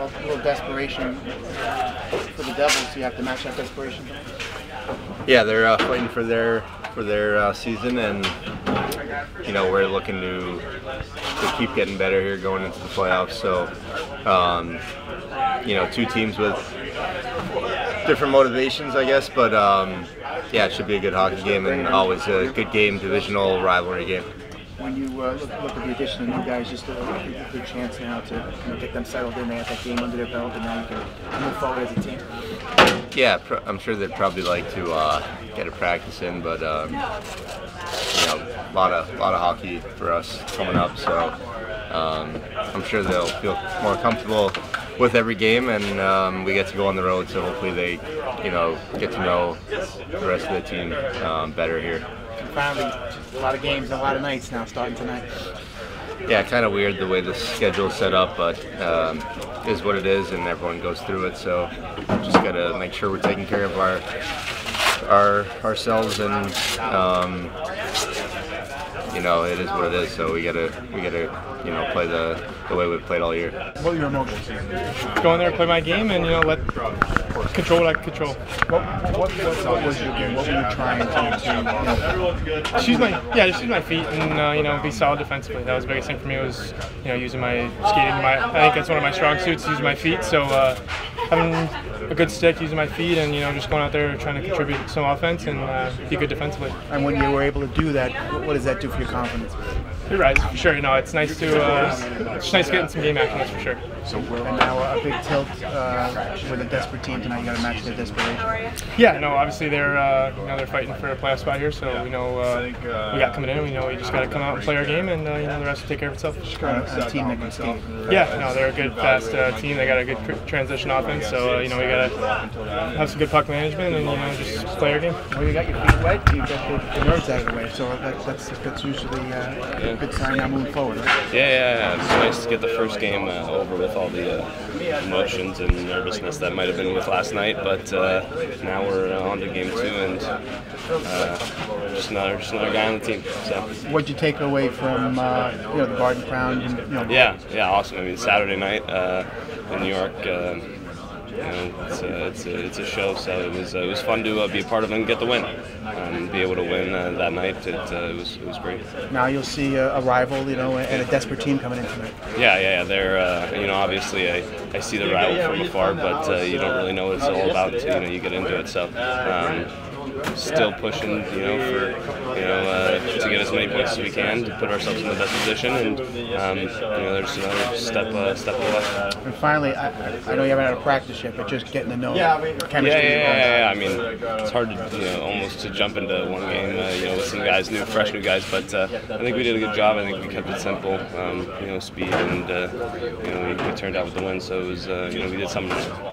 a little desperation for the Devils. You have to match that desperation. Yeah, they're fighting for their season, and you know, we're looking to keep getting better here going into the playoffs. So you know, two teams with different motivations, I guess, but yeah, it should be a good hockey game, and always a good game, divisional rivalry game. When you look at the addition of new guys, just a good chance now to get them settled in. They have that game under their belt, and now you can move forward as a team. Yeah, I'm sure they'd probably like to get a practice in, but you know, a lot of hockey for us coming up. So I'm sure they'll feel more comfortable with every game, and we get to go on the road. So hopefully they, you know, get to know the rest of the team better here. Finally, a lot of games and a lot of nights now starting tonight. Yeah, kind of weird the way the schedule's set up, but it is what it is, and everyone goes through it. So just gotta make sure we're taking care of ourselves, and you know, it is what it is. So we gotta you know, play the way we've played all year. What were your motives? Go in there, play my game, and you know, control what I control. What was your game? What were you trying to do? Just use my feet and you know, be solid defensively. That was the biggest thing for me, was you know, using my skating. I think that's one of my strong suits, using my feet. So having a good stick, using my feet, and you know, just going out there trying to contribute some offense and be good defensively. And when you were able to do that, what does that do for your confidence? You're right, for sure. You know, it's nice to get in some game action, that's for sure. So, and now a big tilt with a desperate team tonight. You got to match their desperation. Yeah, no, obviously they're fighting for a playoff spot here, so we know we got coming in. We know we just got to come out and play our game, and you know, the rest will take care of itself. A team that can skate. Yeah, no, they're a good fast team. They got a good transition offense, so you know, we got to have some good puck management, and you know, just play our game. Well, you got your feet wet, you got the nerves out of the way, so that's usually. Good sign now moving forward, right? Yeah. It's nice to get the first game over with all the emotions and nervousness that might have been with last night, but now we're on to game 2, and just another guy on the team. So. What'd you take away from you know, the Garden Crown? And, you know, yeah, awesome. I mean, Saturday night in New York. You know, it's a show, so it was fun to be a part of it and get the win, and be able to win that night. It was great. Now you'll see a rival, you know, and a desperate team coming in tonight. Yeah. They're you know, obviously I see the rival from afar, but you don't really know what it's all about until you know, you get into it. So. Still pushing, you know, for to get as many points as we can to put ourselves in the best position, and you know, there's another step away. And finally, I know you haven't had a practice yet, but just getting to know chemistry. Yeah. I mean, it's hard to, you know, almost to jump into one game, you know, with some guys, fresh new guys. But I think we did a good job. I think we kept it simple, you know, speed, and you know, we turned out with the win. So it was, you know, we did something.